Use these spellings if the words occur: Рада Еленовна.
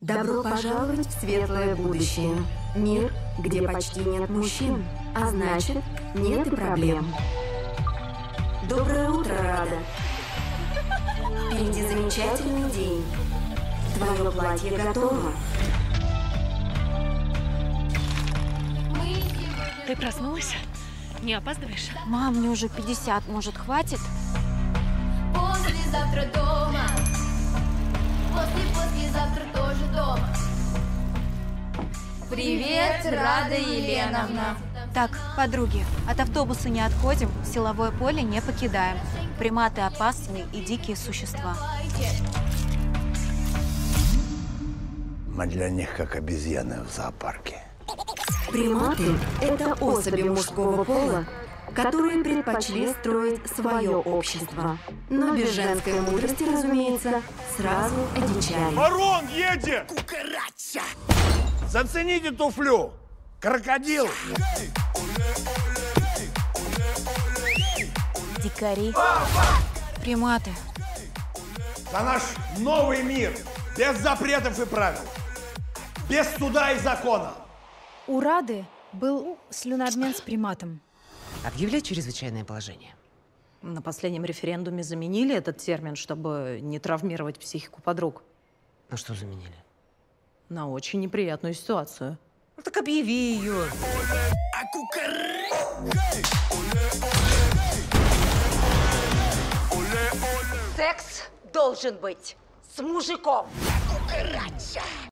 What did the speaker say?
Добро пожаловать в светлое будущее. Мир, где почти нет мужчин, а значит, нет и проблем. Доброе утро, Рада. Впереди замечательный день. Твое платье готово. Ты проснулась? Не опаздываешь? Мам, мне уже 50, может, хватит? Послезавтра дома. Послезавтра тоже дома. Привет, Рада Еленовна. Так, подруги, от автобуса не отходим, силовое поле не покидаем. Приматы опасные и дикие существа. Мы для них как обезьяны в зоопарке. Приматы – это особи мужского пола, которые предпочли строить свое общество. Но без женской мудрости, разумеется, сразу одичали. Ворон едет! Кукарача! Зацените туфлю! Крокодил! Дикари. Приматы. За наш новый мир! Без запретов и правил! Без суда и закона! У Рады был слюнообмен с приматом. Объявлять чрезвычайное положение. На последнем референдуме заменили этот термин, чтобы не травмировать психику подруг. На что заменили? На очень неприятную ситуацию. Ну, так объяви ее. Секс должен быть с мужиком.